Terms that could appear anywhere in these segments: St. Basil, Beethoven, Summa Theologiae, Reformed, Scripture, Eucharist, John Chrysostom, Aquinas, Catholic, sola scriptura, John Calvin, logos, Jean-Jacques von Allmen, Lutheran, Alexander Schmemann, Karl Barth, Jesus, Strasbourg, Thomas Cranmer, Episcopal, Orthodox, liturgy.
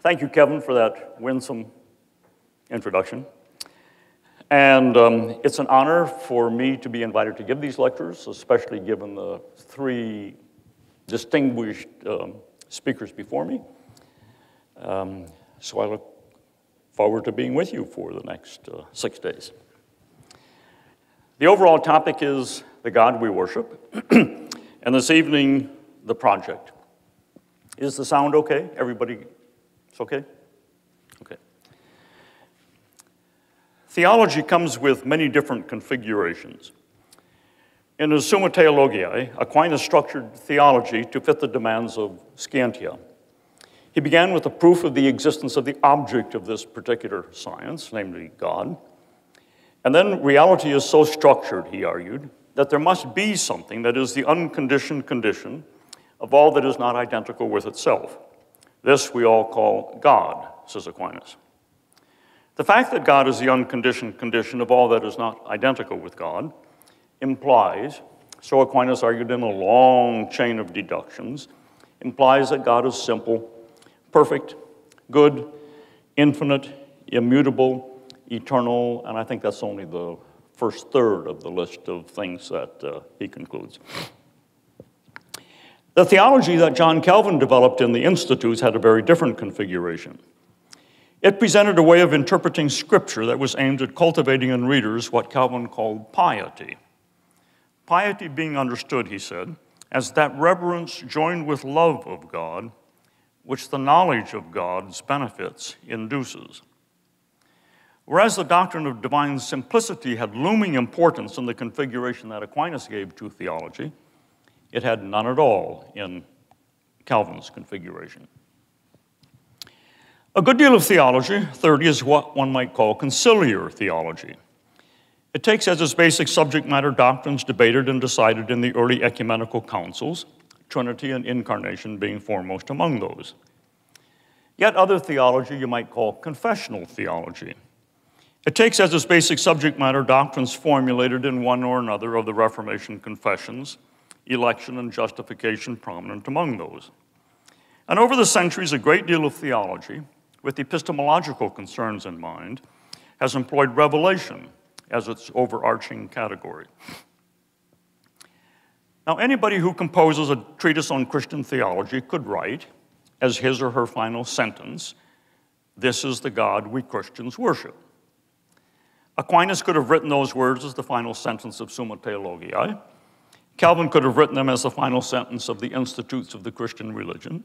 Thank you, Kevin, for that winsome introduction. And it's an honor for me to be invited to give these lectures, especially given the three distinguished speakers before me. So I look forward to being with you for the next 6 days. The overall topic is the God we worship, and this evening, the project. Is the sound okay? Everybody, it's okay? Okay. Theology comes with many different configurations. In his Summa Theologiae, Aquinas structured theology to fit the demands of Scientia. He began with the proof of the existence of the object of this particular science, namely God. And then reality is so structured, he argued, that there must be something that is the unconditioned condition of all that is not identical with itself. This we all call God, says Aquinas. The fact that God is the unconditioned condition of all that is not identical with God implies, so Aquinas argued in a long chain of deductions, implies that God is simple, perfect, good, infinite, immutable, eternal, and I think that's only the first third of the list of things that he concludes. The theology that John Calvin developed in the Institutes had a very different configuration. It presented a way of interpreting Scripture that was aimed at cultivating in readers what Calvin called piety. Piety being understood, he said, as that reverence joined with love of God, which the knowledge of God's benefits induces. Whereas the doctrine of divine simplicity had looming importance in the configuration that Aquinas gave to theology, it had none at all in Calvin's configuration. A good deal of theology, thirdly, is what one might call conciliar theology. It takes as its basic subject matter doctrines debated and decided in the early ecumenical councils, Trinity and Incarnation being foremost among those. Yet other theology you might call confessional theology. It takes as its basic subject matter doctrines formulated in one or another of the Reformation confessions, election and justification prominent among those. And over the centuries, a great deal of theology, with epistemological concerns in mind, has employed revelation as its overarching category. Now, anybody who composes a treatise on Christian theology could write, as his or her final sentence, "This is the God we Christians worship." Aquinas could have written those words as the final sentence of Summa Theologiae. Calvin could have written them as the final sentence of the Institutes of the Christian Religion.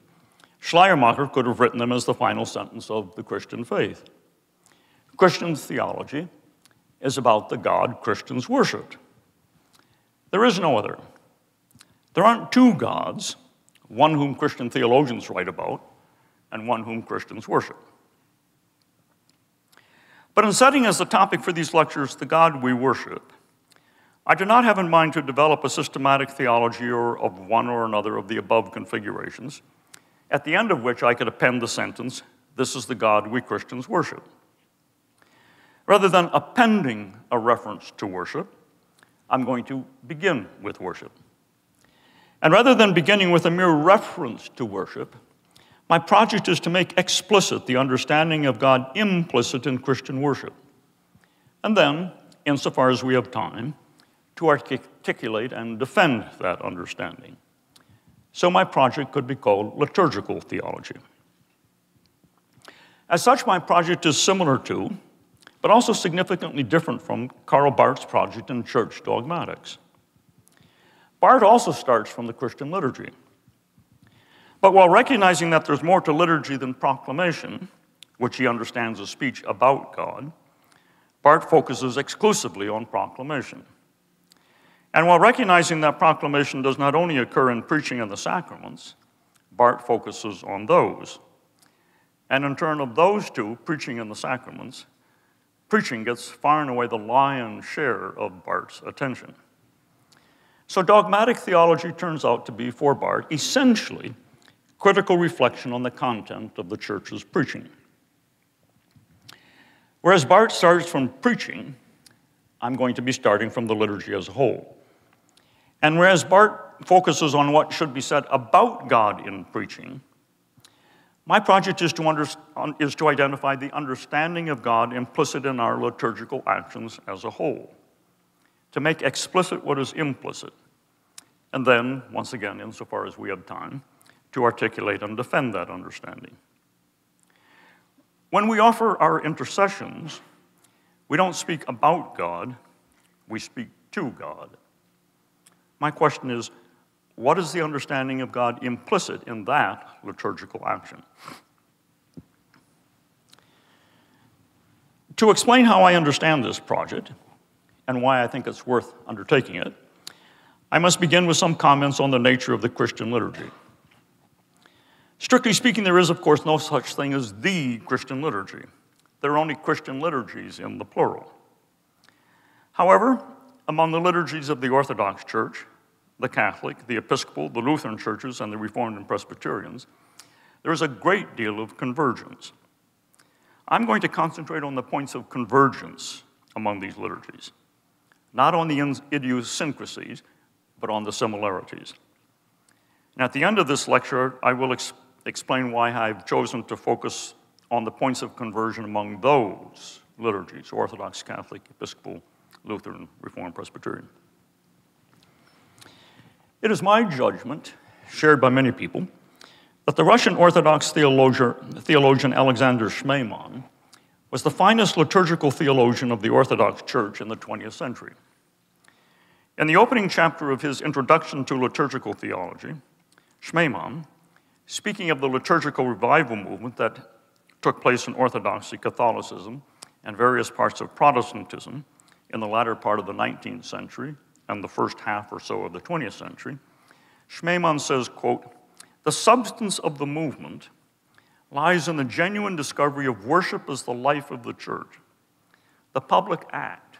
Schleiermacher could have written them as the final sentence of the Christian faith. Christian theology is about the God Christians worshiped. There is no other. There aren't two gods, one whom Christian theologians write about and one whom Christians worship. But in setting as the topic for these lectures the God we worship, I do not have in mind to develop a systematic theology or of one or another of the above configurations, at the end of which I could append the sentence, "This is the God we Christians worship." Rather than appending a reference to worship, I'm going to begin with worship. And rather than beginning with a mere reference to worship, my project is to make explicit the understanding of God implicit in Christian worship. And then, insofar as we have time, to articulate and defend that understanding. So my project could be called liturgical theology. As such, my project is similar to, but also significantly different from, Karl Barth's project in Church Dogmatics. Barth also starts from the Christian liturgy. But while recognizing that there's more to liturgy than proclamation, which he understands as speech about God, Barth focuses exclusively on proclamation. And while recognizing that proclamation does not only occur in preaching and the sacraments, Barth focuses on those. And in turn of those two, preaching and the sacraments, preaching gets far and away the lion's share of Barth's attention. So dogmatic theology turns out to be, for Barth, essentially critical reflection on the content of the church's preaching. Whereas Barth starts from preaching, I'm going to be starting from the liturgy as a whole. And whereas Barth focuses on what should be said about God in preaching, my project is to identify the understanding of God implicit in our liturgical actions as a whole, to make explicit what is implicit, and then, once again, insofar as we have time, to articulate and defend that understanding. When we offer our intercessions, we don't speak about God, we speak to God. My question is, what is the understanding of God implicit in that liturgical action? To explain how I understand this project, and why I think it's worth undertaking it, I must begin with some comments on the nature of the Christian liturgy. Strictly speaking, there is, of course, no such thing as the Christian liturgy. There are only Christian liturgies in the plural. However, among the liturgies of the Orthodox Church, the Catholic, the Episcopal, the Lutheran churches, and the Reformed and Presbyterians, there is a great deal of convergence. I'm going to concentrate on the points of convergence among these liturgies, not on the idiosyncrasies, but on the similarities. And at the end of this lecture, I will explain why I've chosen to focus on the points of conversion among those liturgies, Orthodox, Catholic, Episcopal, Lutheran, Reformed, Presbyterian. It is my judgment, shared by many people, that the Russian Orthodox theologian Alexander Schmemann was the finest liturgical theologian of the Orthodox Church in the 20th century. In the opening chapter of his Introduction to Liturgical Theology, Schmemann, speaking of the liturgical revival movement that took place in Orthodoxy, Catholicism, and various parts of Protestantism in the latter part of the 19th century, and the first half or so of the 20th century, Schmemann says, quote, "The substance of the movement lies in the genuine discovery of worship as the life of the church, the public act,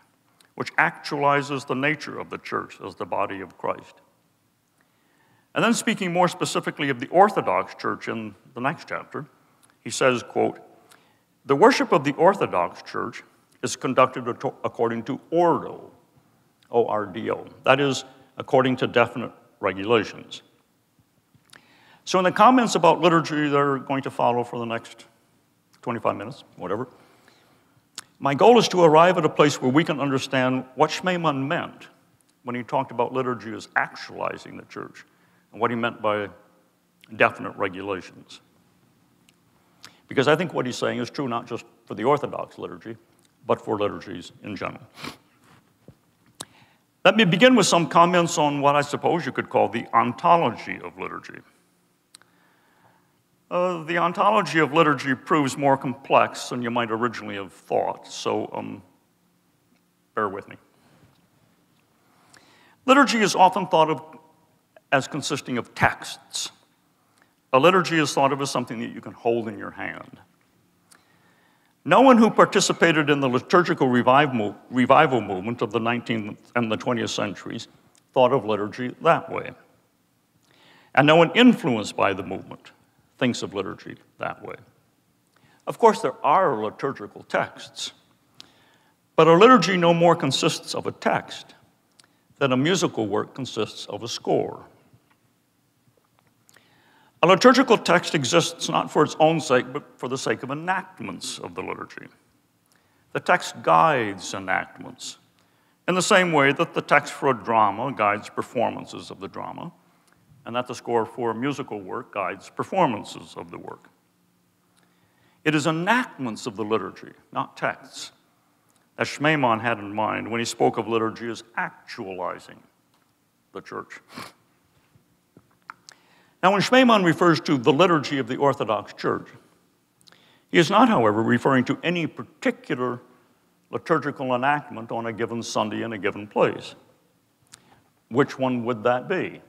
which actualizes the nature of the church as the body of Christ." And then speaking more specifically of the Orthodox Church in the next chapter, he says, quote, "The worship of the Orthodox Church is conducted according to ordo, O-R-D-O, that is, according to definite regulations." So in the comments about liturgy that are going to follow for the next 25 minutes, whatever, my goal is to arrive at a place where we can understand what Schmemann meant when he talked about liturgy as actualizing the church, and what he meant by definite regulations. Because I think what he's saying is true not just for the Orthodox liturgy, but for liturgies in general. Let me begin with some comments on what I suppose you could call the ontology of liturgy. The ontology of liturgy proves more complex than you might originally have thought, so bear with me. Liturgy is often thought of as consisting of texts. A liturgy is thought of as something that you can hold in your hand. No one who participated in the liturgical revival movement of the 19th and the 20th centuries thought of liturgy that way. And no one influenced by the movement thinks of liturgy that way. Of course, there are liturgical texts, but a liturgy no more consists of a text than a musical work consists of a score. A liturgical text exists not for its own sake, but for the sake of enactments of the liturgy. The text guides enactments in the same way that the text for a drama guides performances of the drama, and that the score for a musical work guides performances of the work. It is enactments of the liturgy, not texts, that Schmemann had in mind when he spoke of liturgy as actualizing the church. Now, when Schmemann refers to the liturgy of the Orthodox Church, he is not, however, referring to any particular liturgical enactment on a given Sunday in a given place. Which one would that be?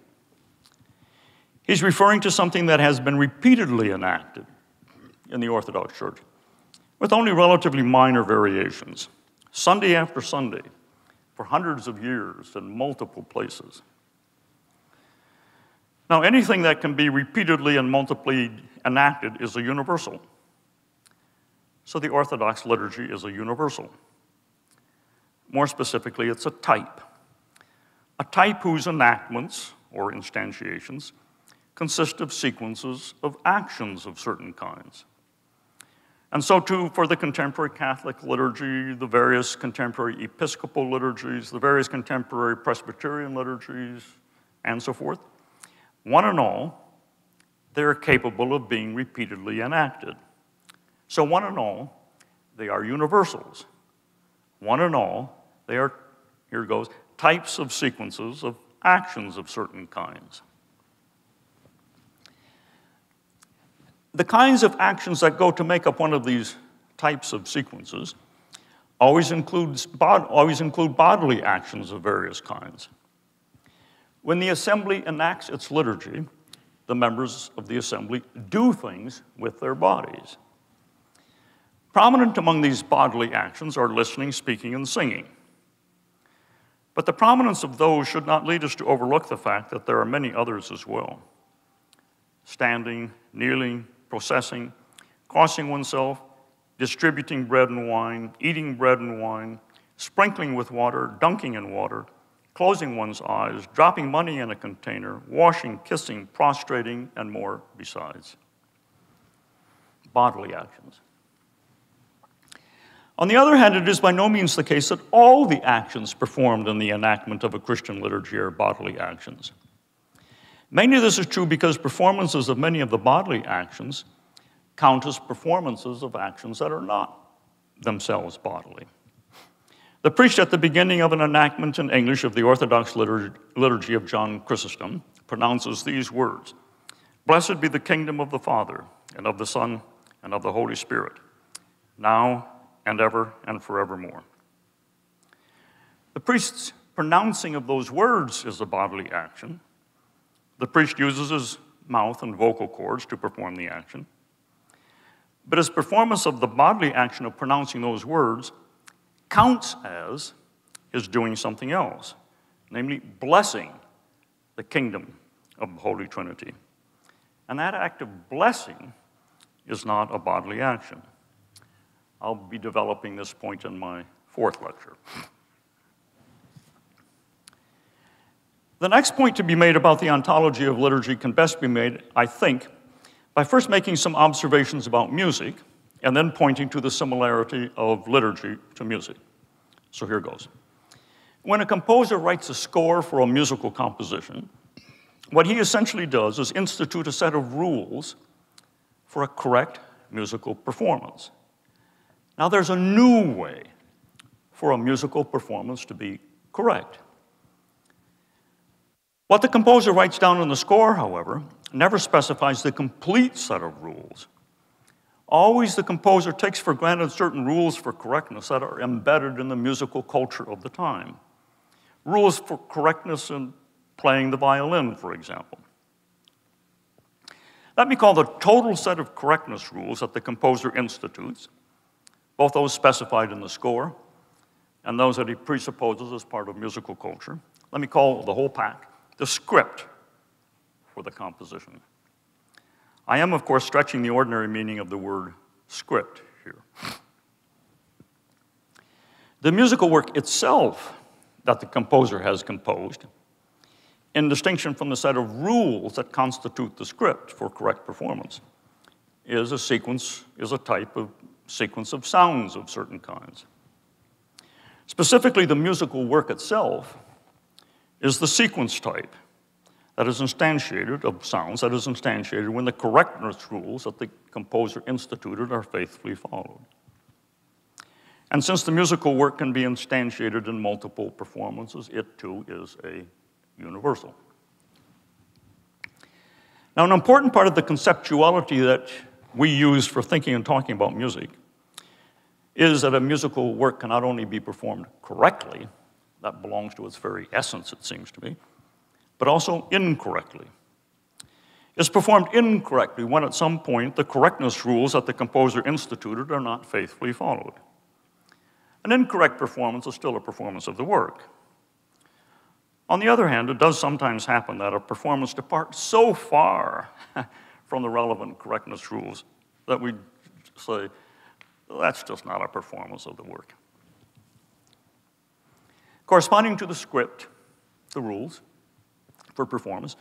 He's referring to something that has been repeatedly enacted in the Orthodox Church, with only relatively minor variations, Sunday after Sunday, for hundreds of years in multiple places. Now, anything that can be repeatedly and multiply enacted is a universal. So the Orthodox liturgy is a universal. More specifically, it's a type. A type whose enactments, or instantiations, consist of sequences of actions of certain kinds. And so too, for the contemporary Catholic liturgy, the various contemporary Episcopal liturgies, the various contemporary Presbyterian liturgies, and so forth, one and all, they are capable of being repeatedly enacted. So one and all, they are universals. One and all, they are, here it goes, types of sequences of actions of certain kinds. The kinds of actions that go to make up one of these types of sequences always include bodily actions of various kinds. When the assembly enacts its liturgy, the members of the assembly do things with their bodies. Prominent among these bodily actions are listening, speaking, and singing. But the prominence of those should not lead us to overlook the fact that there are many others as well. Standing, kneeling, processing, crossing oneself, distributing bread and wine, eating bread and wine, sprinkling with water, dunking in water, closing one's eyes, dropping money in a container, washing, kissing, prostrating, and more besides. Bodily actions. On the other hand, it is by no means the case that all the actions performed in the enactment of a Christian liturgy are bodily actions. Mainly this is true because performances of many of the bodily actions count as performances of actions that are not themselves bodily. The priest at the beginning of an enactment in English of the Orthodox liturgy of John Chrysostom pronounces these words, "Blessed be the kingdom of the Father, and of the Son, and of the Holy Spirit, now and ever and forevermore." The priest's pronouncing of those words is a bodily action. The priest uses his mouth and vocal cords to perform the action. But his performance of the bodily action of pronouncing those words counts as his doing something else, namely blessing the kingdom of the Holy Trinity. And that act of blessing is not a bodily action. I'll be developing this point in my fourth lecture. The next point to be made about the ontology of liturgy can best be made, I think, by first making some observations about music and then pointing to the similarity of liturgy to music. So here goes. When a composer writes a score for a musical composition, what he essentially does is institute a set of rules for a correct musical performance. Now, there's a new way for a musical performance to be correct. What the composer writes down in the score, however, never specifies the complete set of rules. Always the composer takes for granted certain rules for correctness that are embedded in the musical culture of the time. Rules for correctness in playing the violin, for example. Let me call the total set of correctness rules that the composer institutes, both those specified in the score and those that he presupposes as part of musical culture. Let me call the whole pack the script for the composition. I am, of course, stretching the ordinary meaning of the word script here. The musical work itself that the composer has composed, in distinction from the set of rules that constitute the script for correct performance, is a sequence, is a type of sequence of sounds of certain kinds. Specifically, the musical work itself is the sequence type that is instantiated, of sounds that is instantiated when the correctness rules that the composer instituted are faithfully followed. And since the musical work can be instantiated in multiple performances, it too is a universal. Now, an important part of the conceptuality that we use for thinking and talking about music is that a musical work can not only be performed correctly, that belongs to its very essence, it seems to me, but also incorrectly. It's performed incorrectly when at some point the correctness rules that the composer instituted are not faithfully followed. An incorrect performance is still a performance of the work. On the other hand, it does sometimes happen that a performance departs so far from the relevant correctness rules that we say, that's just not a performance of the work. Corresponding to the script the rules for performance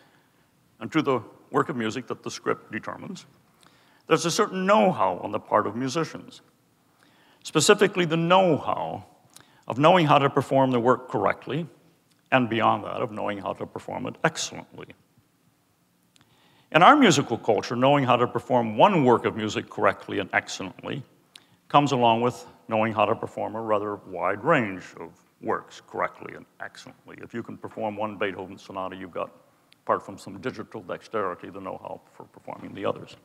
and to the work of music that the script determines, there's a certain know-how on the part of musicians, specifically the know-how of knowing how to perform the work correctly, and beyond that, of knowing how to perform it excellently. In our musical culture, knowing how to perform one work of music correctly and excellently comes along with knowing how to perform a rather wide range of works correctly and excellently. If you can perform one Beethoven sonata, you've got, apart from some digital dexterity, the know-how for performing the others.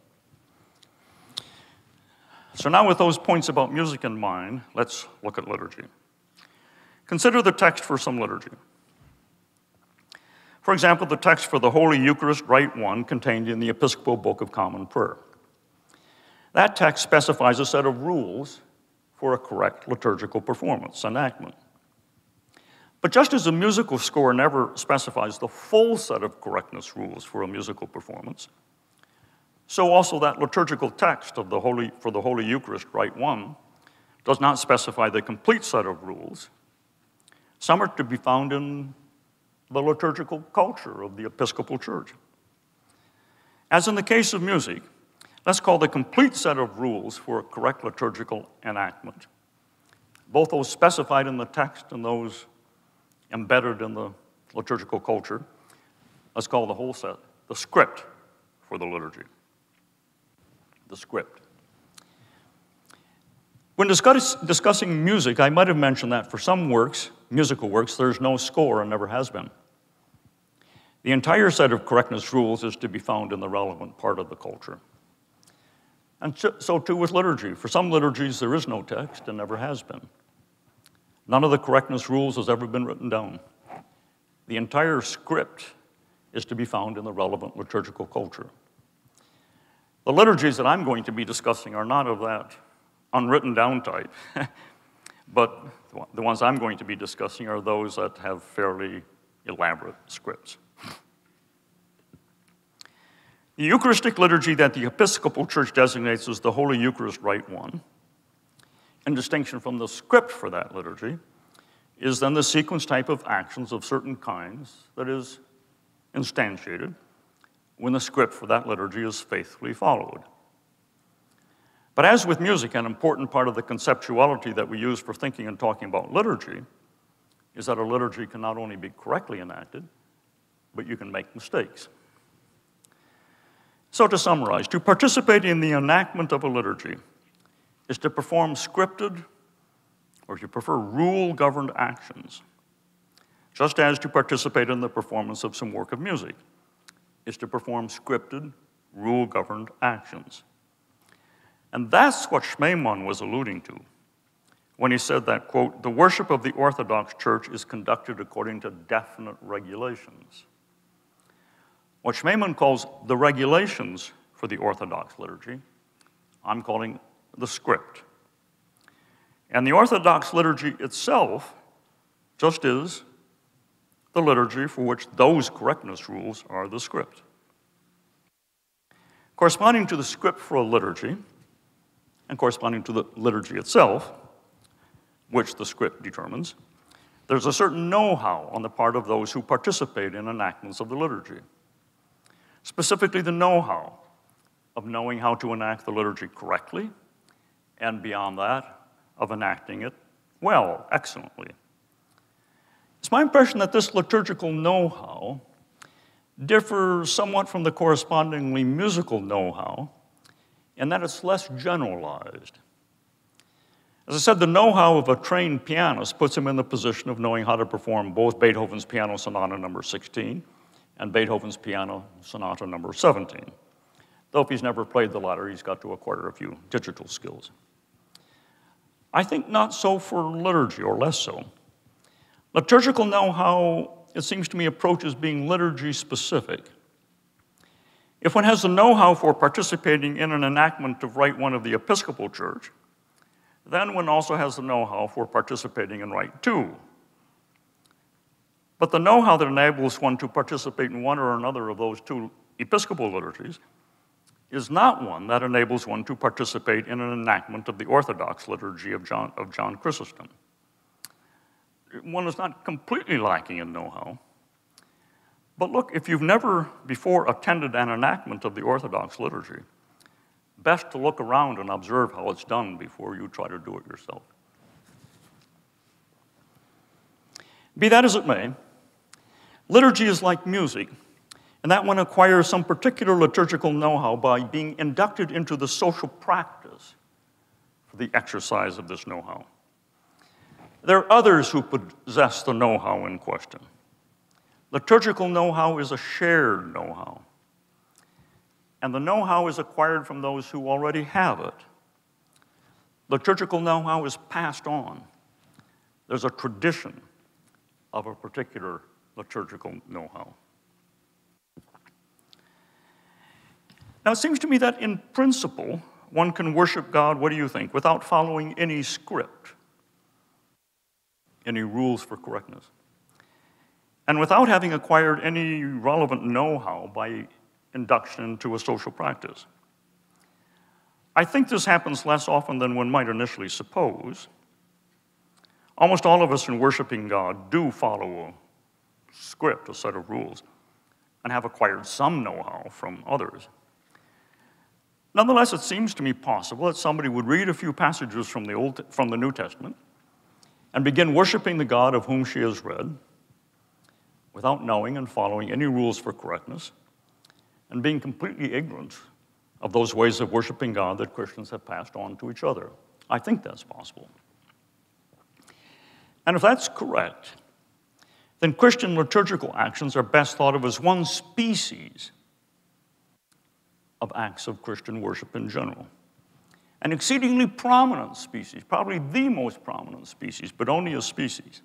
So now with those points about music in mind, let's look at liturgy. Consider the text for some liturgy. For example, the text for the Holy Eucharist, Rite 1, contained in the Episcopal Book of Common Prayer. That text specifies a set of rules for a correct liturgical performance, enactment. But just as a musical score never specifies the full set of correctness rules for a musical performance, so also that liturgical text of the Holy Eucharist, Rite 1, does not specify the complete set of rules. Some are to be found in the liturgical culture of the Episcopal Church. As in the case of music, let's call the complete set of rules for a correct liturgical enactment, both those specified in the text and those embedded in the liturgical culture, let's call the whole set the script for the liturgy. The script. When discussing music, I might have mentioned that for some works, musical works, there's no score and never has been. The entire set of correctness rules is to be found in the relevant part of the culture. And so too with liturgy. For some liturgies, there is no text and never has been. None of the correctness rules has ever been written down. The entire script is to be found in the relevant liturgical culture. The liturgies that I'm going to be discussing are not of that unwritten down type, but the ones I'm going to be discussing are those that have fairly elaborate scripts. The Eucharistic liturgy that the Episcopal Church designates as the Holy Eucharist Rite 1, in distinction from the script for that liturgy, is then the sequence type of actions of certain kinds that is instantiated when the script for that liturgy is faithfully followed. But as with music, an important part of the conceptuality that we use for thinking and talking about liturgy is that a liturgy can not only be correctly enacted, but you can make mistakes. So to summarize, to participate in the enactment of a liturgy is to perform scripted, or if you prefer, rule-governed actions, just as to participate in the performance of some work of music is to perform scripted, rule-governed actions. And that's what Schmemann was alluding to when he said that, quote, the worship of the Orthodox Church is conducted according to definite regulations. What Schmemann calls the regulations for the Orthodox liturgy, I'm calling the script. And the Orthodox liturgy itself just is the liturgy for which those correctness rules are the script. Corresponding to the script for a liturgy, and corresponding to the liturgy itself, which the script determines, there's a certain know-how on the part of those who participate in enactments of the liturgy. Specifically, the know-how of knowing how to enact the liturgy correctly, and beyond that, of enacting it well, excellently. It's my impression that this liturgical know-how differs somewhat from the correspondingly musical know-how and that it's less generalized. As I said, the know-how of a trained pianist puts him in the position of knowing how to perform both Beethoven's Piano Sonata No. 16 and Beethoven's Piano Sonata No. 17. Though if he's never played the latter, he's got to acquire a few digital skills. I think not so for liturgy, or less so. Liturgical know-how, it seems to me, approaches being liturgy-specific. If one has the know-how for participating in an enactment of Rite 1 of the Episcopal Church, then one also has the know-how for participating in Rite 2. But the know-how that enables one to participate in one or another of those two Episcopal liturgies is not one that enables one to participate in an enactment of the Orthodox liturgy of John Chrysostom. One is not completely lacking in know-how, But look, if you've never before attended an enactment of the Orthodox liturgy, best to look around and observe how it's done before you try to do it yourself. Be that as it may, liturgy is like music, and that one acquires some particular liturgical know-how by being inducted into the social practice for the exercise of this know-how. There are others who possess the know-how in question. Liturgical know-how is a shared know-how, and the know-how is acquired from those who already have it. Liturgical know-how is passed on. There's a tradition of a particular liturgical know-how. Now, it seems to me that in principle, one can worship God, what do you think, without following any script, any rules for correctness, and without having acquired any relevant know-how by induction into a social practice. I think this happens less often than one might initially suppose. Almost all of us in worshiping God do follow a script, a set of rules, and have acquired some know-how from others. Nonetheless, it seems to me possible that somebody would read a few passages from the New Testament and begin worshiping the God of whom she has read without knowing and following any rules for correctness and being completely ignorant of those ways of worshiping God that Christians have passed on to each other. I think that's possible. And if that's correct, then Christian liturgical actions are best thought of as one species of acts of Christian worship in general. An exceedingly prominent species, probably the most prominent species, but only a species.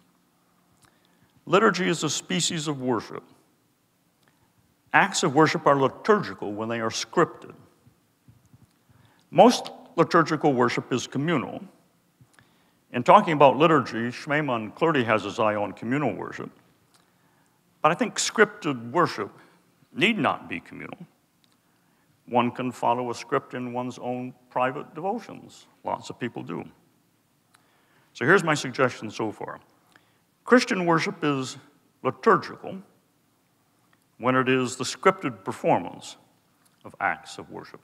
Liturgy is a species of worship. Acts of worship are liturgical when they are scripted. Most liturgical worship is communal. In talking about liturgy, Schmemann clearly has his eye on communal worship. But I think scripted worship need not be communal. One can follow a script in one's own private devotions. Lots of people do. So here's my suggestion so far. Christian worship is liturgical when it is the scripted performance of acts of worship,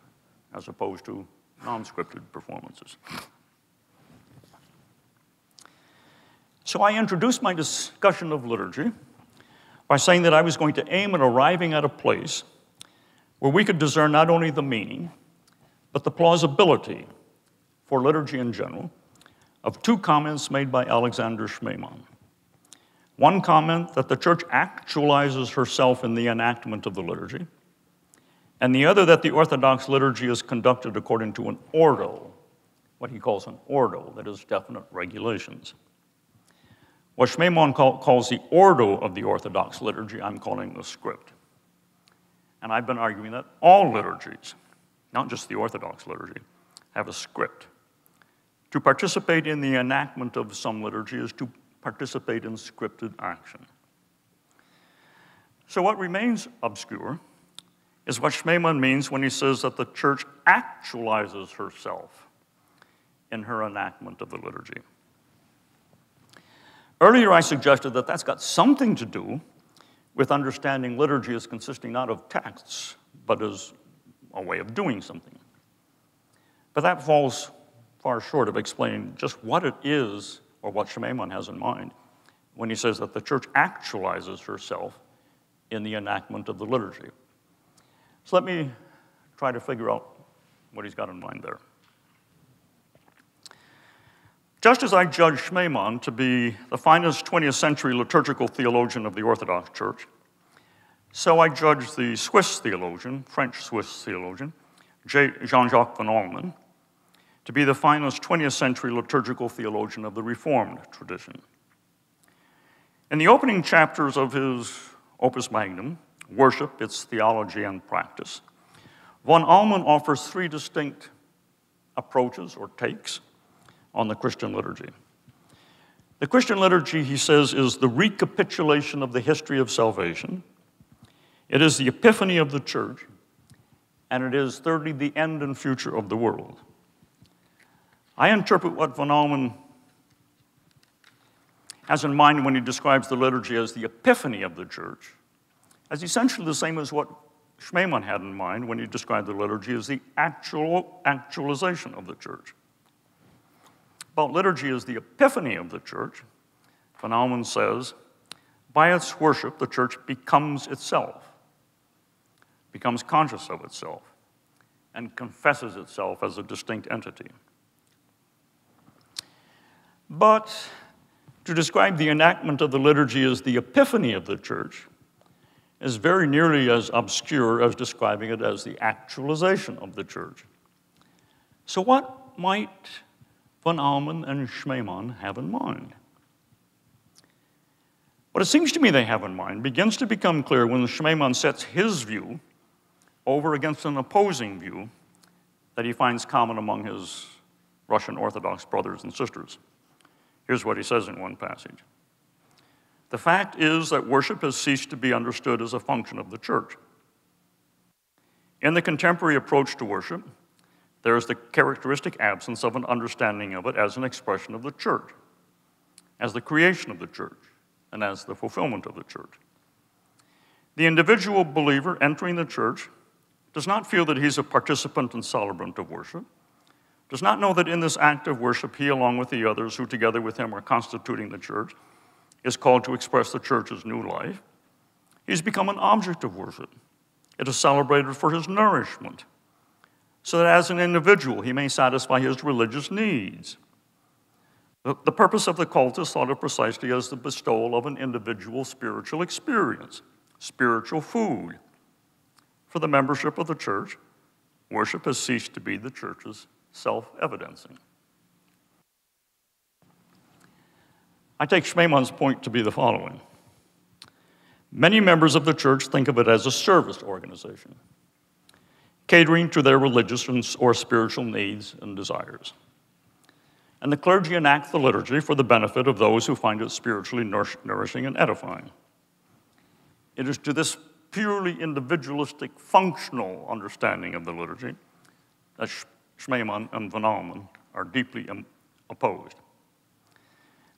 as opposed to non-scripted performances. So I introduced my discussion of liturgy by saying that I was going to aim at arriving at a place where we could discern not only the meaning, but the plausibility for liturgy in general of two comments made by Alexander Schmemann. One comment that the church actualizes herself in the enactment of the liturgy, and the other that the Orthodox liturgy is conducted according to an ordo, what he calls an ordo, that is definite regulations. What Schmemann calls the ordo of the Orthodox liturgy, I'm calling the script. And I've been arguing that all liturgies, not just the Orthodox liturgy, have a script. To participate in the enactment of some liturgy is to participate in scripted action. So what remains obscure is what Schmemann means when he says that the church actualizes herself in her enactment of the liturgy. Earlier I suggested that that's got something to do with understanding liturgy as consisting not of texts, but as a way of doing something. But that falls far short of explaining just what it is, or what Schmemann has in mind, when he says that the church actualizes herself in the enactment of the liturgy. So let me try to figure out what he's got in mind there. Just as I judge Schmemann to be the finest 20th century liturgical theologian of the Orthodox Church, so I judge the Swiss theologian, French-Swiss theologian, Jean-Jacques von Allmen, to be the finest 20th century liturgical theologian of the Reformed tradition. In the opening chapters of his opus magnum, Worship, Its Theology and Practice, von Allmen offers three distinct approaches or takes on the Christian liturgy. The Christian liturgy, he says, is the recapitulation of the history of salvation. It is the epiphany of the church. And it is, thirdly, the end and future of the world. I interpret what von Allmen has in mind when he describes the liturgy as the epiphany of the church as essentially the same as what Schmemann had in mind when he described the liturgy as the actualization of the church. But liturgy is the epiphany of the church. Von Allmen says, by its worship, the church becomes itself, becomes conscious of itself, and confesses itself as a distinct entity. But to describe the enactment of the liturgy as the epiphany of the church is very nearly as obscure as describing it as the actualization of the church. So what might von Allmen and Schmemann have in mind? What it seems to me they have in mind begins to become clear when Schmemann sets his view over against an opposing view that he finds common among his Russian Orthodox brothers and sisters. Here's what he says in one passage. The fact is that worship has ceased to be understood as a function of the church. In the contemporary approach to worship, there is the characteristic absence of an understanding of it as an expression of the church, as the creation of the church, and as the fulfillment of the church. The individual believer entering the church does not feel that he's a participant and celebrant of worship, does not know that in this act of worship he, along with the others who together with him are constituting the church, is called to express the church's new life. He's become an object of worship. It is celebrated for his nourishment, so that as an individual he may satisfy his religious needs. The purpose of the cult is thought of precisely as the bestowal of an individual spiritual experience, spiritual food. For the membership of the church, worship has ceased to be the church's self-evidencing. I take Schmemann's point to be the following. Many members of the church think of it as a service organization, catering to their religious or spiritual needs and desires. And the clergy enact the liturgy for the benefit of those who find it spiritually nourishing and edifying. It is to this purely individualistic, functional understanding of the liturgy that Schmemann and von Allmen are deeply opposed.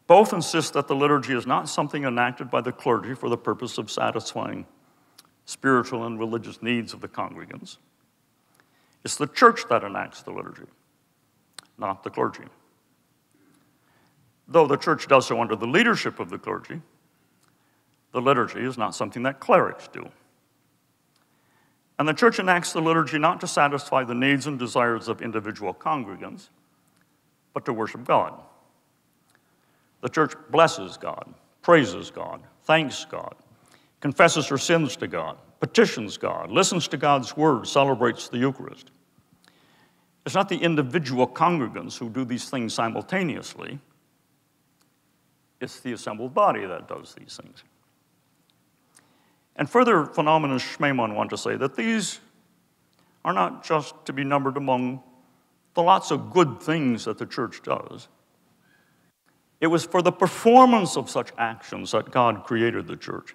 Both insist that the liturgy is not something enacted by the clergy for the purpose of satisfying spiritual and religious needs of the congregants. It's the church that enacts the liturgy, not the clergy. Though the church does so under the leadership of the clergy, the liturgy is not something that clerics do. And the church enacts the liturgy not to satisfy the needs and desires of individual congregants, but to worship God. The church blesses God, praises God, thanks God, confesses her sins to God, petitions God, listens to God's word, celebrates the Eucharist. It's not the individual congregants who do these things simultaneously. It's the assembled body that does these things. And further, von Allmen and Schmemann want to say that these are not just to be numbered among the lots of good things that the church does. It was for the performance of such actions that God created the church.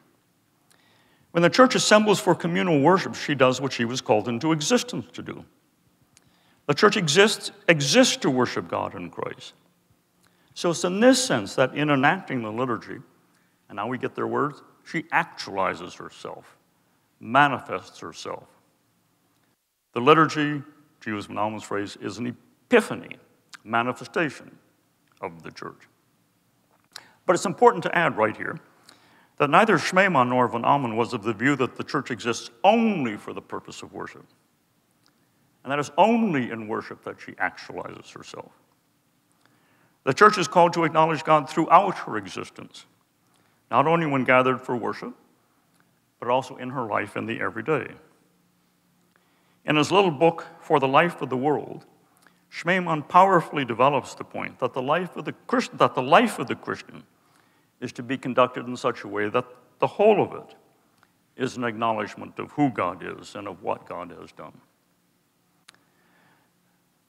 When the church assembles for communal worship, she does what she was called into existence to do. The church exists to worship God in Christ. So it's in this sense that in enacting the liturgy, and now we get their words, she actualizes herself, manifests herself. The liturgy, to use von Allmen's phrase, is an epiphany, manifestation of the church. But it's important to add right here that neither Schmemann nor von Allmen was of the view that the church exists only for the purpose of worship, and that it's only in worship that she actualizes herself. The church is called to acknowledge God throughout her existence, not only when gathered for worship, but also in her life in the everyday. In his little book, For the Life of the World, Schmemann powerfully develops the point that the life of the Christian is to be conducted in such a way that the whole of it is an acknowledgement of who God is and of what God has done.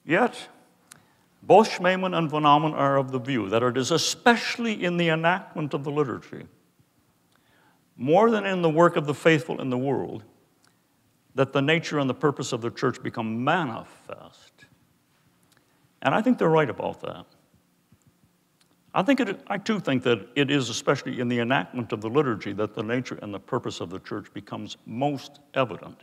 Yet, both Schmemann and von Allmen are of the view that it is especially in the enactment of the liturgy, more than in the work of the faithful in the world, that the nature and the purpose of the church become manifest. And I think they're right about that. I too think that it is, especially in the enactment of the liturgy, that the nature and the purpose of the church becomes most evident.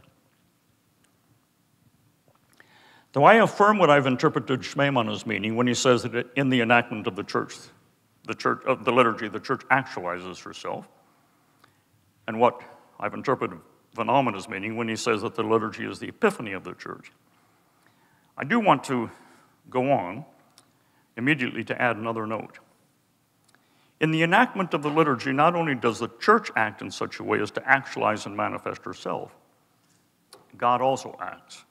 Though I affirm what I've interpreted Schmemann as meaning when he says that in the enactment of the liturgy, the church actualizes herself, and what I've interpreted von Allmen as meaning when he says that the liturgy is the epiphany of the church, I do want to go on immediately to add another note. In the enactment of the liturgy, not only does the church act in such a way as to actualize and manifest herself, God also acts.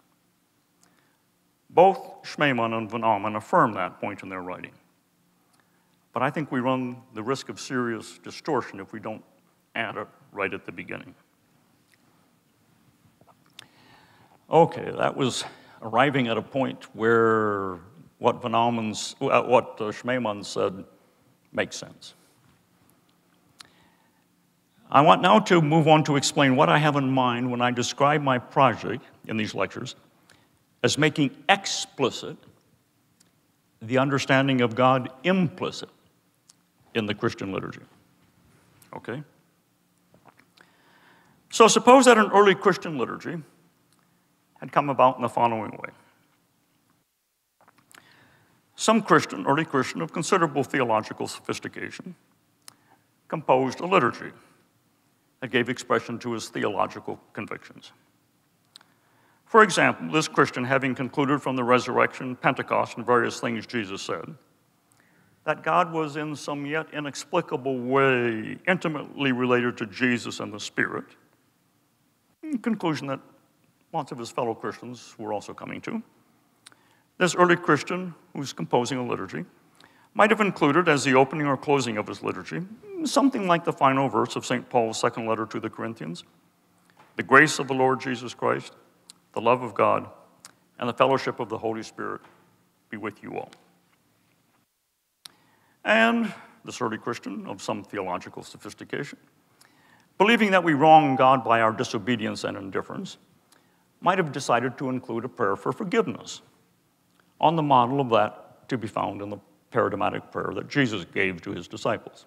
Both Schmemann and von Allmen affirm that point in their writing. But I think we run the risk of serious distortion if we don't add it right at the beginning. Okay, that was arriving at a point where what Schmemann said makes sense. I want now to move on to explain what I have in mind when I describe my project in these lectures as making explicit the understanding of God implicit in the Christian liturgy. Okay? So suppose that an early Christian liturgy had come about in the following way. Some Christian, early Christian of considerable theological sophistication, composed a liturgy that gave expression to his theological convictions. For example, this Christian, having concluded from the resurrection, Pentecost, and various things Jesus said, that God was in some yet inexplicable way intimately related to Jesus and the Spirit, in conclusion that lots of his fellow Christians were also coming to, this early Christian who's composing a liturgy might have included as the opening or closing of his liturgy something like the final verse of St. Paul's second letter to the Corinthians, the grace of the Lord Jesus Christ, the love of God, and the fellowship of the Holy Spirit be with you all. And this early Christian of some theological sophistication, believing that we wrong God by our disobedience and indifference, might have decided to include a prayer for forgiveness on the model of that to be found in the paradigmatic prayer that Jesus gave to his disciples.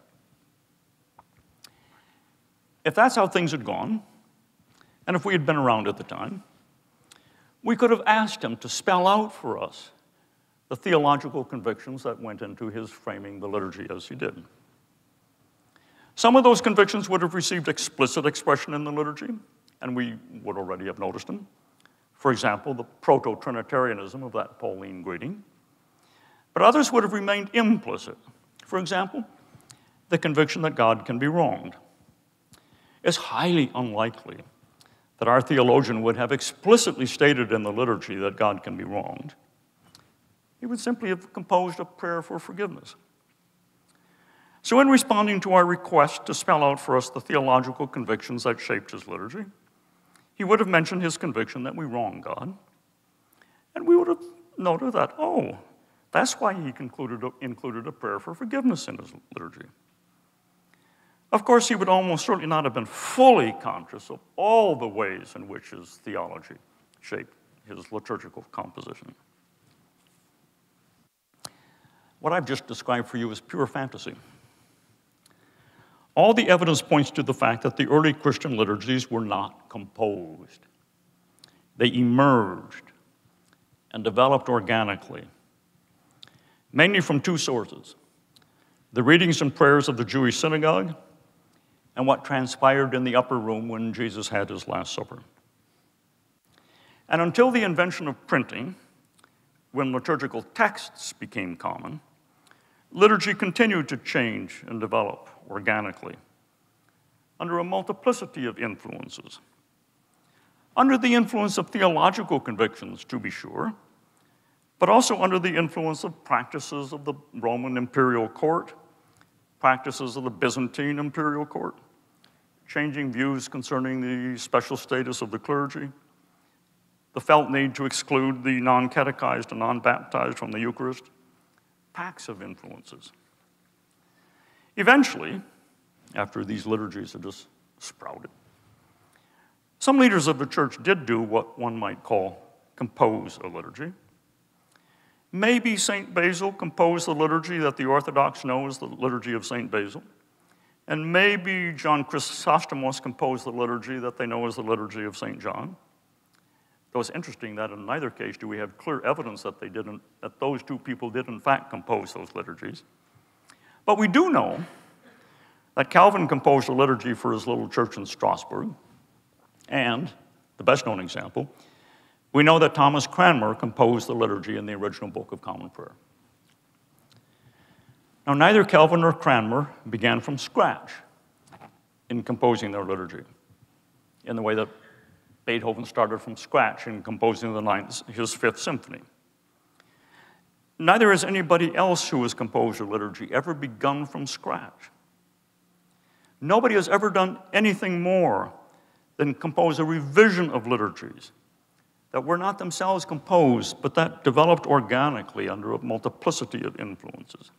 If that's how things had gone, and if we had been around at the time, we could have asked him to spell out for us the theological convictions that went into his framing the liturgy as he did. Some of those convictions would have received explicit expression in the liturgy, and we would already have noticed them. For example, the proto-Trinitarianism of that Pauline greeting. But others would have remained implicit. For example, the conviction that God can be wronged. It's highly unlikely that our theologian would have explicitly stated in the liturgy that God can be wronged. He would simply have composed a prayer for forgiveness. So in responding to our request to spell out for us the theological convictions that shaped his liturgy, he would have mentioned his conviction that we wrong God, and we would have noted that, oh, that's why he included a prayer for forgiveness in his liturgy. Of course, he would almost certainly not have been fully conscious of all the ways in which his theology shaped his liturgical composition. What I've just described for you is pure fantasy. All the evidence points to the fact that the early Christian liturgies were not composed. They emerged and developed organically, mainly from two sources: the readings and prayers of the Jewish synagogue and what transpired in the upper room when Jesus had his Last Supper. And until the invention of printing, when liturgical texts became common, liturgy continued to change and develop organically, under a multiplicity of influences. Under the influence of theological convictions, to be sure, but also under the influence of practices of the Roman imperial court, practices of the Byzantine imperial court, changing views concerning the special status of the clergy, the felt need to exclude the non-catechized and non-baptized from the Eucharist, pacts of influences. Eventually, after these liturgies had just sprouted, some leaders of the church did do what one might call compose a liturgy. Maybe St. Basil composed the liturgy that the Orthodox know as the Liturgy of St. Basil. And maybe John Chrysostom composed the liturgy that they know as the Liturgy of St. John. Though it's interesting that in neither case do we have clear evidence that those two people did in fact compose those liturgies. But we do know that Calvin composed a liturgy for his little church in Strasbourg, and the best known example, we know that Thomas Cranmer composed the liturgy in the original Book of Common Prayer. Now, neither Calvin nor Cranmer began from scratch in composing their liturgy, in the way that Beethoven started from scratch in composing his Fifth Symphony. Neither has anybody else who has composed a liturgy ever begun from scratch. Nobody has ever done anything more than compose a revision of liturgies that were not themselves composed, but that developed organically under a multiplicity of influences.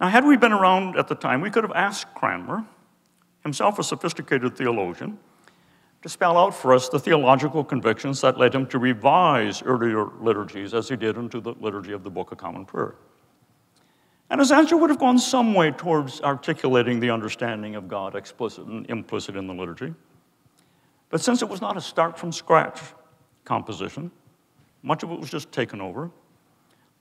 Now, had we been around at the time, we could have asked Cranmer, himself a sophisticated theologian, to spell out for us the theological convictions that led him to revise earlier liturgies as he did into the Liturgy of the Book of Common Prayer. And his answer would have gone some way towards articulating the understanding of God explicit and implicit in the liturgy. But since it was not a start-from-scratch composition, much of it was just taken over,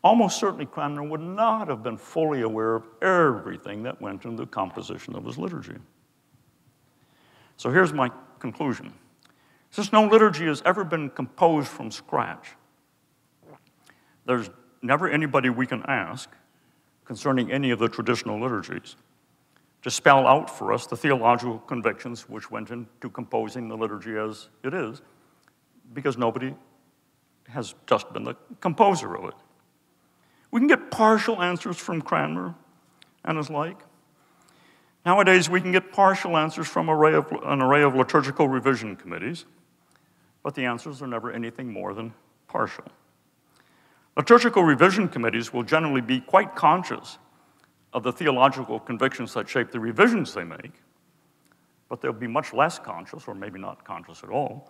almost certainly Cranmer would not have been fully aware of everything that went into the composition of his liturgy. So here's my conclusion. Since no liturgy has ever been composed from scratch, there's never anybody we can ask concerning any of the traditional liturgies to spell out for us the theological convictions which went into composing the liturgy as it is, because nobody has just been the composer of it. We can get partial answers from Cranmer and his like. Nowadays, we can get partial answers from an array of liturgical revision committees, but the answers are never anything more than partial. Liturgical revision committees will generally be quite conscious of the theological convictions that shape the revisions they make, but they'll be much less conscious, or maybe not conscious at all,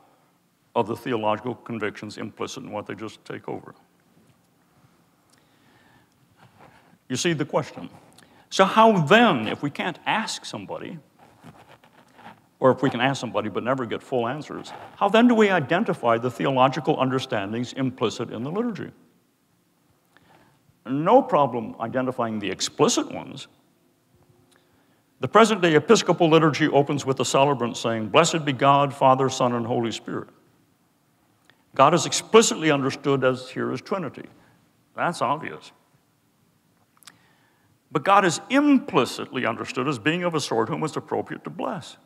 of the theological convictions implicit in what they just take over. You see the question. So how then, if we can't ask somebody, or if we can ask somebody but never get full answers, how then do we identify the theological understandings implicit in the liturgy? No problem identifying the explicit ones. The present-day Episcopal liturgy opens with the celebrant saying, "Blessed be God, Father, Son, and Holy Spirit." God is explicitly understood as here as Trinity. That's obvious. But God is implicitly understood as being of a sort whom it's appropriate to bless.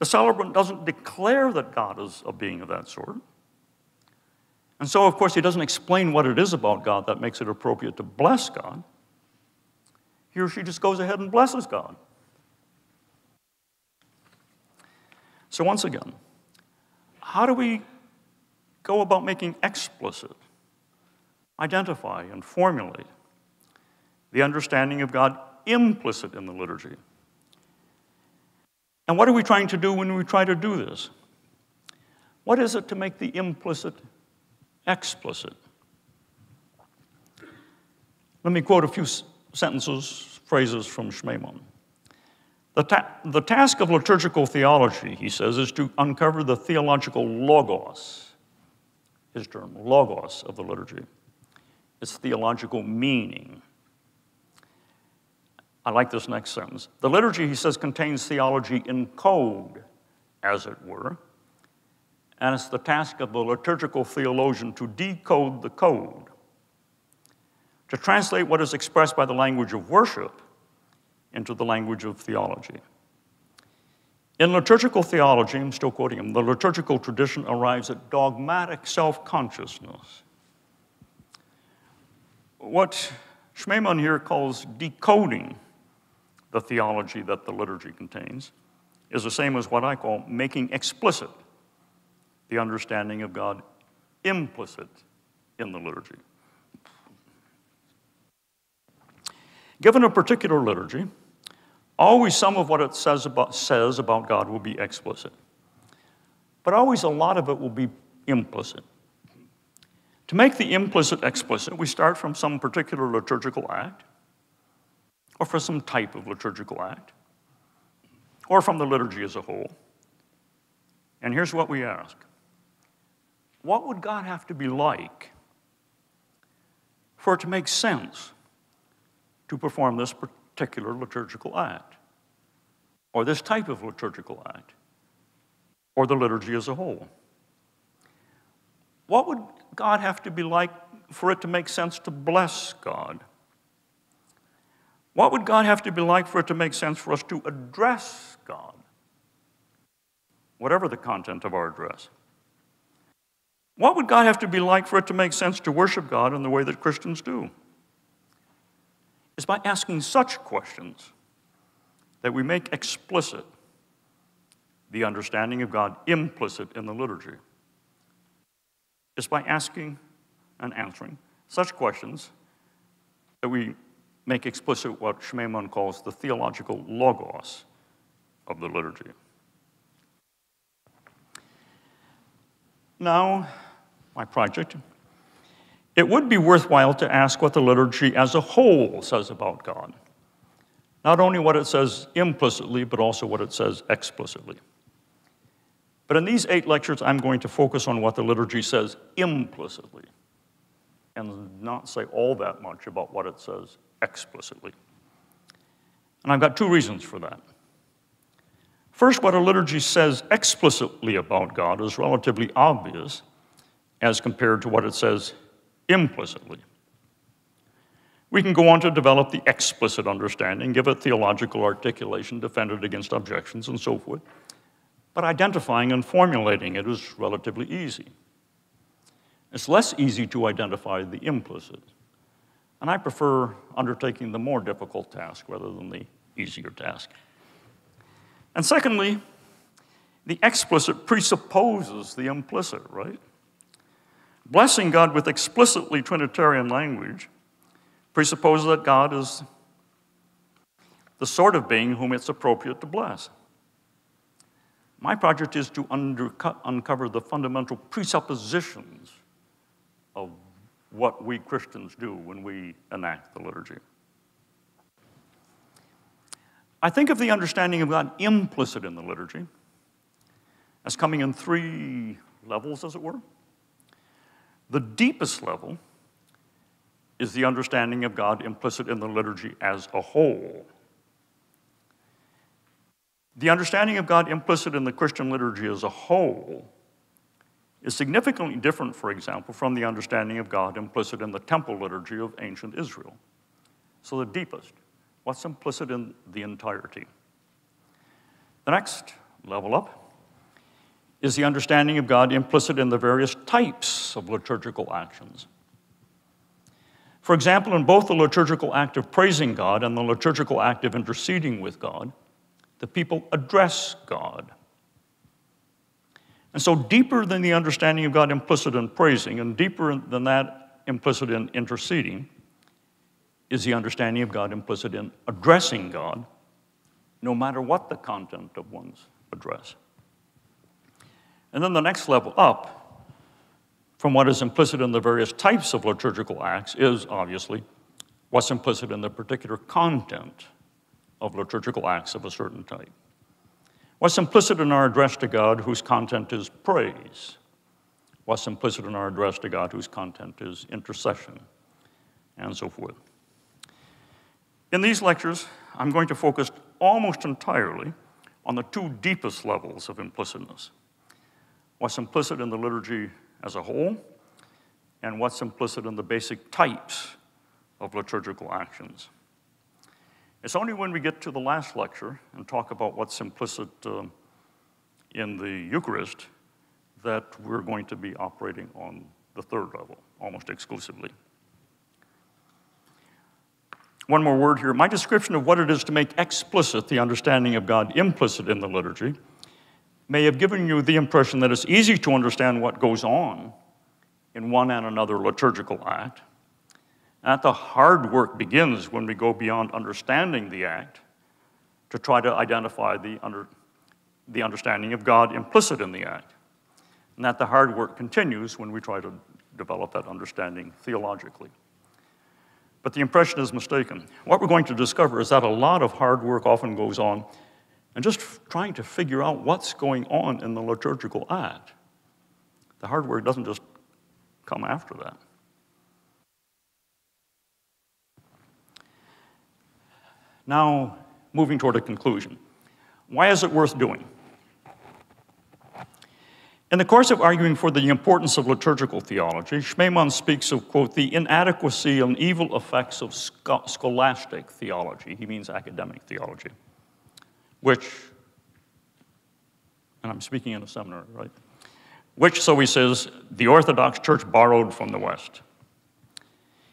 The celebrant doesn't declare that God is a being of that sort. And so, of course, he doesn't explain what it is about God that makes it appropriate to bless God. He or she just goes ahead and blesses God. So once again, how do we go about making explicit, identify, and formulate the understanding of God implicit in the liturgy? And what are we trying to do when we try to do this? What is it to make the implicit explicit? Let me quote a few sentences, phrases from Schmemann. The task of liturgical theology, he says, is to uncover the theological logos, his term, logos of the liturgy, its theological meaning. I like this next sentence. The liturgy, he says, contains theology in code, as it were, and it's the task of the liturgical theologian to decode the code, to translate what is expressed by the language of worship into the language of theology. In liturgical theology, I'm still quoting him, the liturgical tradition arrives at dogmatic self-consciousness. What Schmemann here calls decoding the theology that the liturgy contains is the same as what I call making explicit the understanding of God implicit in the liturgy. Given a particular liturgy, always some of what it says about God will be explicit, but always a lot of it will be implicit. To make the implicit explicit, we start from some particular liturgical act, or from some type of liturgical act, or from the liturgy as a whole. And here's what we ask. What would God have to be like for it to make sense to perform this particular liturgical act, or this type of liturgical act, or the liturgy as a whole? What would God have to be like for it to make sense to bless God? What would God have to be like for it to make sense for us to address God, whatever the content of our address? What would God have to be like for it to make sense to worship God in the way that Christians do? It's by asking such questions that we make explicit the understanding of God implicit in the liturgy. It's by asking and answering such questions that we make explicit what Schmemann calls the theological logos of the liturgy. Now, my project. It would be worthwhile to ask what the liturgy as a whole says about God. Not only what it says implicitly, but also what it says explicitly. But in these 8 lectures, I'm going to focus on what the liturgy says implicitly, and not say all that much about what it says explicitly. And I've got 2 reasons for that. First, what a liturgy says explicitly about God is relatively obvious as compared to what it says implicitly. We can go on to develop the explicit understanding, give it theological articulation, defend it against objections, and so forth. But identifying and formulating it is relatively easy. It's less easy to identify the implicit. And I prefer undertaking the more difficult task rather than the easier task. And secondly, the explicit presupposes the implicit, right? Blessing God with explicitly Trinitarian language presupposes that God is the sort of being whom it's appropriate to bless. My project is to uncover the fundamental presuppositions of what we Christians do when we enact the liturgy. I think of the understanding of God implicit in the liturgy as coming in 3 levels, as it were. The deepest level is the understanding of God implicit in the liturgy as a whole. The understanding of God implicit in the Christian liturgy as a whole is significantly different, for example, from the understanding of God implicit in the temple liturgy of ancient Israel. So the deepest. What's implicit in the entirety? The next level up is the understanding of God implicit in the various types of liturgical actions. For example, in both the liturgical act of praising God and the liturgical act of interceding with God, the people address God. And so deeper than the understanding of God implicit in praising, and deeper than that implicit in interceding, is the understanding of God implicit in addressing God, no matter what the content of one's address. And then the next level up from what is implicit in the various types of liturgical acts is, obviously, what's implicit in the particular content of liturgical acts of a certain type. What's implicit in our address to God whose content is praise? What's implicit in our address to God whose content is intercession? And so forth. In these lectures, I'm going to focus almost entirely on the 2 deepest levels of implicitness. What's implicit in the liturgy as a whole, and what's implicit in the basic types of liturgical actions. It's only when we get to the last lecture and talk about what's implicit in the Eucharist that we're going to be operating on the 3rd level, almost exclusively. One more word here. My description of what it is to make explicit the understanding of God implicit in the liturgy may have given you the impression that it's easy to understand what goes on in one and another liturgical act, and that the hard work begins when we go beyond understanding the act to try to identify the understanding of God implicit in the act, and that the hard work continues when we try to develop that understanding theologically. But the impression is mistaken. What we're going to discover is that a lot of hard work often goes on and just trying to figure out what's going on in the liturgical act. The hard work doesn't just come after that. Now, moving toward a conclusion. Why is it worth doing? In the course of arguing for the importance of liturgical theology, Schmemann speaks of, quote, the inadequacy and evil effects of scholastic theology. He means academic theology, which, and I'm speaking in a seminary, right? Which, so he says, the Orthodox Church borrowed from the West.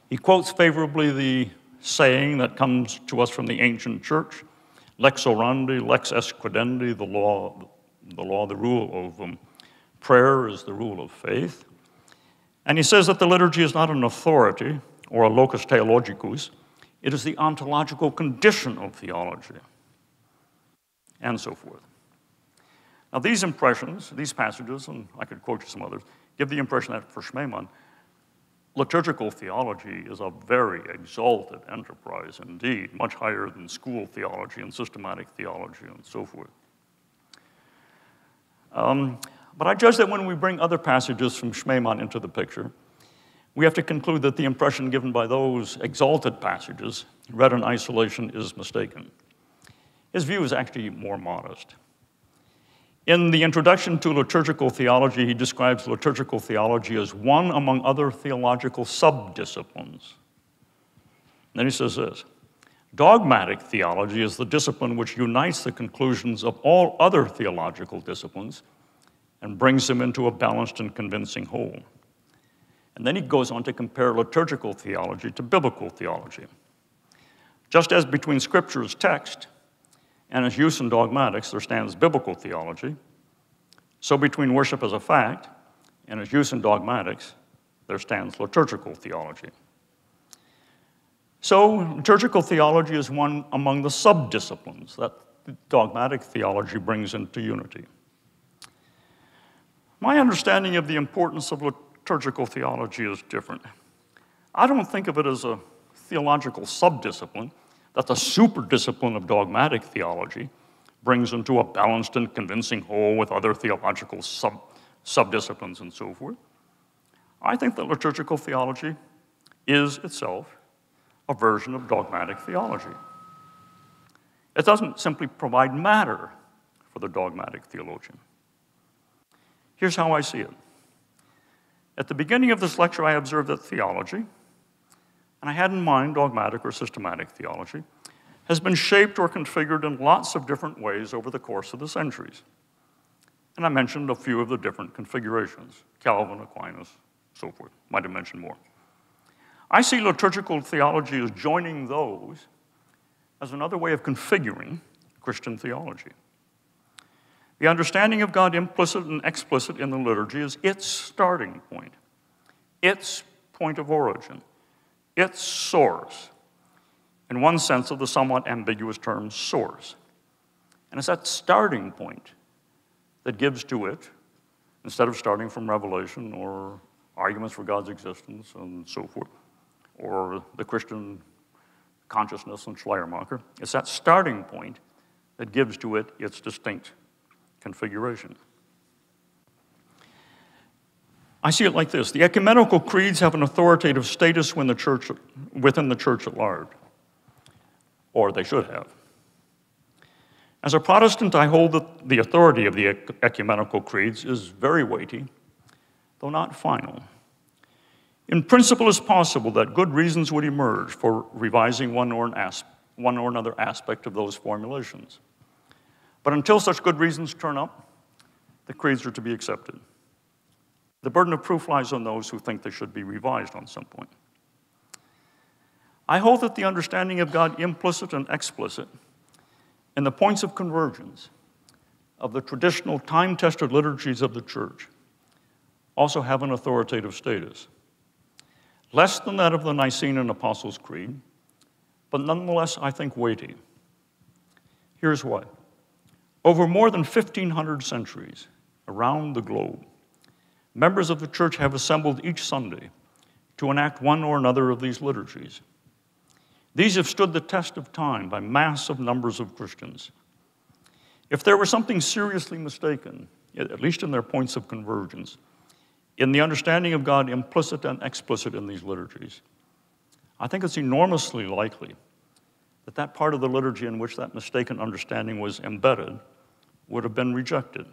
He quotes favorably the saying that comes to us from the ancient church, lex orandi, lex esquidendi, the law, the rule of them. Prayer is the rule of faith. And he says that the liturgy is not an authority or a locus theologicus. It is the ontological condition of theology, and so forth. Now, these impressions, these passages, and I could quote you some others, give the impression that for Schmemann, liturgical theology is a very exalted enterprise indeed, much higher than school theology and systematic theology and so forth. But I judge that when we bring other passages from Schmemann into the picture, we have to conclude that the impression given by those exalted passages, read in isolation, is mistaken. His view is actually more modest. In the Introduction to Liturgical Theology, he describes liturgical theology as one among other theological sub-disciplines. Then he says this, dogmatic theology is the discipline which unites the conclusions of all other theological disciplines and brings them into a balanced and convincing whole. And then he goes on to compare liturgical theology to biblical theology. Just as between Scripture's text and its use in dogmatics, there stands biblical theology, so between worship as a fact and its use in dogmatics, there stands liturgical theology. So liturgical theology is one among the sub-disciplines that dogmatic theology brings into unity. My understanding of the importance of liturgical theology is different. I don't think of it as a theological sub-discipline that the super-discipline of dogmatic theology brings into a balanced and convincing whole with other theological sub-disciplines and so forth. I think that liturgical theology is itself a version of dogmatic theology. It doesn't simply provide matter for the dogmatic theologian. Here's how I see it. At the beginning of this lecture, I observed that theology, and I had in mind dogmatic or systematic theology, has been shaped or configured in lots of different ways over the course of the centuries. And I mentioned a few of the different configurations, Calvin, Aquinas, so forth. Might have mentioned more. I see liturgical theology as joining those as another way of configuring Christian theology. The understanding of God implicit and explicit in the liturgy is its starting point, its point of origin, its source, in one sense of the somewhat ambiguous term source. And it's that starting point that gives to it, instead of starting from revelation or arguments for God's existence and so forth, or the Christian consciousness and Schleiermacher, it's that starting point that gives to it its distinct configuration. I see it like this. The ecumenical creeds have an authoritative status within the church at large, or they should have. As a Protestant, I hold that the authority of the ecumenical creeds is very weighty, though not final. In principle, it's possible that good reasons would emerge for revising one or another aspect of those formulations. But until such good reasons turn up, the creeds are to be accepted. The burden of proof lies on those who think they should be revised on some point. I hold that the understanding of God implicit and explicit in the points of convergence of the traditional time-tested liturgies of the church also have an authoritative status, less than that of the Nicene and Apostles' Creed, but nonetheless, I think, weighty. Here's why. Over more than 1,500 centuries around the globe, members of the church have assembled each Sunday to enact one or another of these liturgies. These have stood the test of time by massive numbers of Christians. If there were something seriously mistaken, at least in their points of convergence, in the understanding of God implicit and explicit in these liturgies, I think it's enormously likely that that part of the liturgy in which that mistaken understanding was embedded would have been rejected.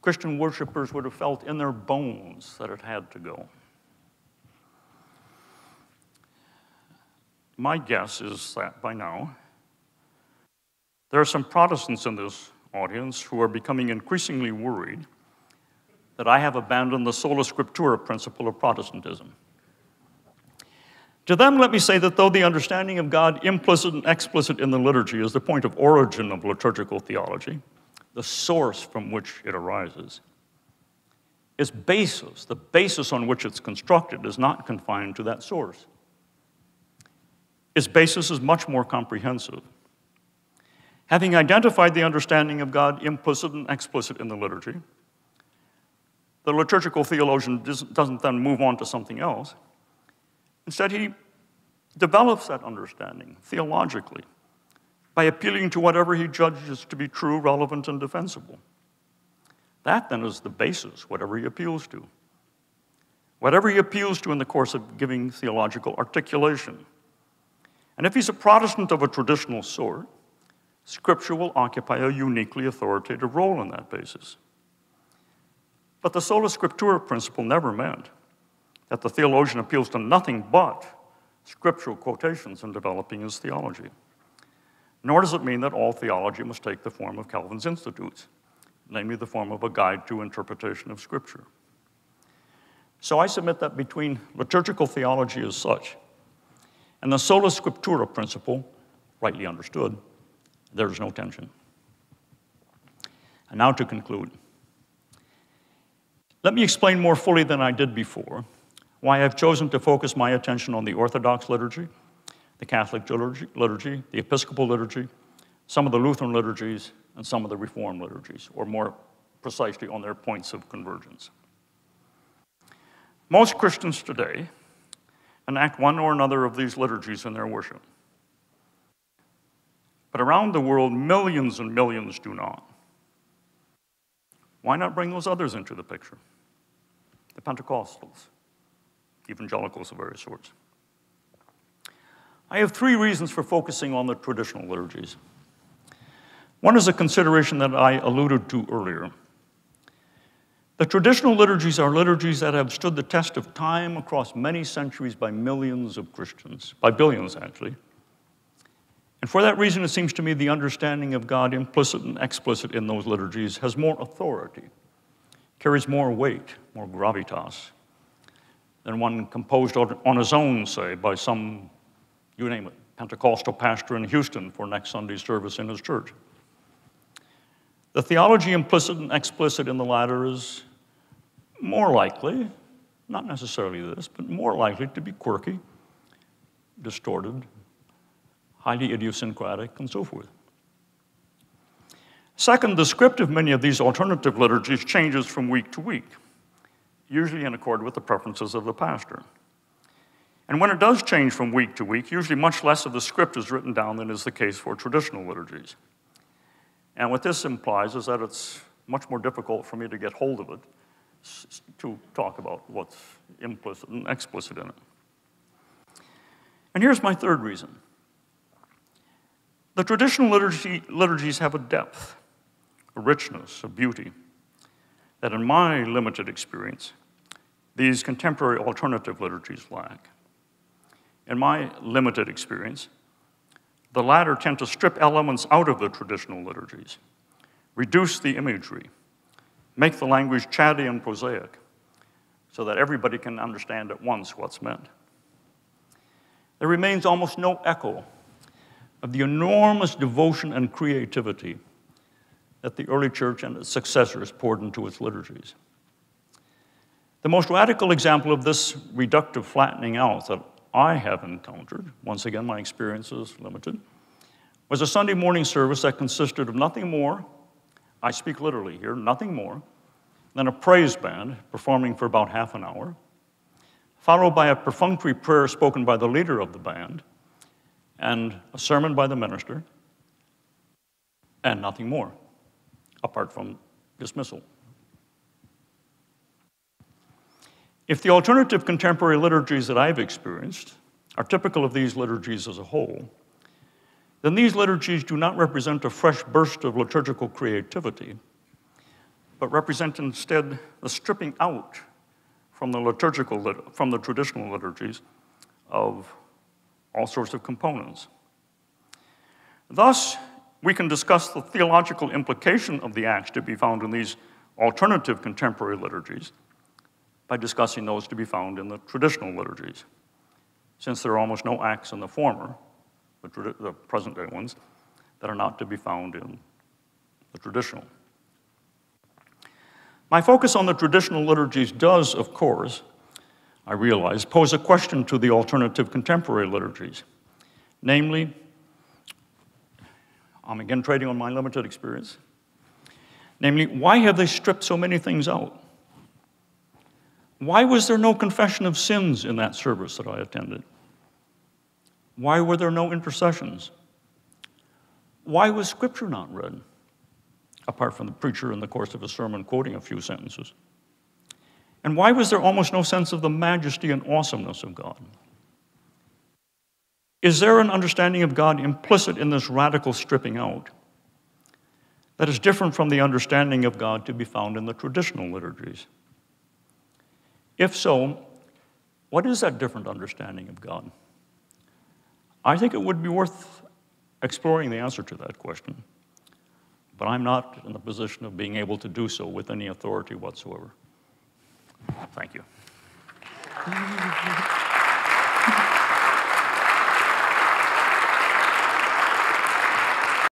Christian worshipers would have felt in their bones that it had to go. My guess is that by now, there are some Protestants in this audience who are becoming increasingly worried that I have abandoned the sola scriptura principle of Protestantism. To them, let me say that though the understanding of God implicit and explicit in the liturgy is the point of origin of liturgical theology, the source from which it arises, its basis, the basis on which it's constructed, is not confined to that source. Its basis is much more comprehensive. Having identified the understanding of God implicit and explicit in the liturgy, the liturgical theologian doesn't then move on to something else. Instead, he develops that understanding theologically by appealing to whatever he judges to be true, relevant, and defensible. That then is the basis, whatever he appeals to. Whatever he appeals to in the course of giving theological articulation. And if he's a Protestant of a traditional sort, Scripture will occupy a uniquely authoritative role on that basis. But the sola scriptura principle never meant that the theologian appeals to nothing but scriptural quotations in developing his theology. Nor does it mean that all theology must take the form of Calvin's Institutes, namely the form of a guide to interpretation of Scripture. So I submit that between liturgical theology as such and the sola scriptura principle, rightly understood, there is no tension. And now to conclude, let me explain more fully than I did before why I've chosen to focus my attention on the Orthodox liturgy, the Catholic liturgy, the Episcopal liturgy, some of the Lutheran liturgies, and some of the Reformed liturgies, or more precisely on their points of convergence. Most Christians today enact one or another of these liturgies in their worship. But around the world, millions and millions do not. Why not bring those others into the picture? The Pentecostals, evangelicals of various sorts. I have three reasons for focusing on the traditional liturgies. One is a consideration that I alluded to earlier. The traditional liturgies are liturgies that have stood the test of time across many centuries by millions of Christians, by billions actually. And for that reason, it seems to me the understanding of God implicit and explicit in those liturgies has more authority, carries more weight, more gravitas, than one composed on his own, say, by some, you name it, Pentecostal pastor in Houston for next Sunday's service in his church. The theology implicit and explicit in the latter is more likely, not necessarily this, but more likely to be quirky, distorted, highly idiosyncratic, and so forth. Second, the script of many of these alternative liturgies changes from week to week, usually in accord with the preferences of the pastor. And when it does change from week to week, usually much less of the script is written down than is the case for traditional liturgies. And what this implies is that it's much more difficult for me to get hold of it to talk about what's implicit and explicit in it. And here's my third reason. The traditional liturgies have a depth, a richness, a beauty, that in my limited experience, these contemporary alternative liturgies lack. In my limited experience, the latter tend to strip elements out of the traditional liturgies, reduce the imagery, make the language chatty and prosaic, so that everybody can understand at once what's meant. There remains almost no echo of the enormous devotion and creativity that the early church and its successors poured into its liturgies. The most radical example of this reductive flattening out that I have encountered, once again my experience is limited, was a Sunday morning service that consisted of nothing more, I speak literally here, nothing more then a praise band performing for about half an hour, followed by a perfunctory prayer spoken by the leader of the band, and a sermon by the minister, and nothing more, apart from dismissal. If the alternative contemporary liturgies that I've experienced are typical of these liturgies as a whole, then these liturgies do not represent a fresh burst of liturgical creativity, but represent instead the stripping out from the traditional liturgies of all sorts of components. Thus, we can discuss the theological implication of the acts to be found in these alternative contemporary liturgies by discussing those to be found in the traditional liturgies, since there are almost no acts in the former, the present-day ones, that are not to be found in the traditional. My focus on the traditional liturgies does, of course, I realize, pose a question to the alternative contemporary liturgies, namely, I'm again trading on my limited experience. Namely, why have they stripped so many things out? Why was there no confession of sins in that service that I attended? Why were there no intercessions? Why was Scripture not read, apart from the preacher in the course of a sermon quoting a few sentences? And why was there almost no sense of the majesty and awesomeness of God? Is there an understanding of God implicit in this radical stripping out that is different from the understanding of God to be found in the traditional liturgies? If so, what is that different understanding of God? I think it would be worth exploring the answer to that question, but I'm not in the position of being able to do so with any authority whatsoever. Thank you.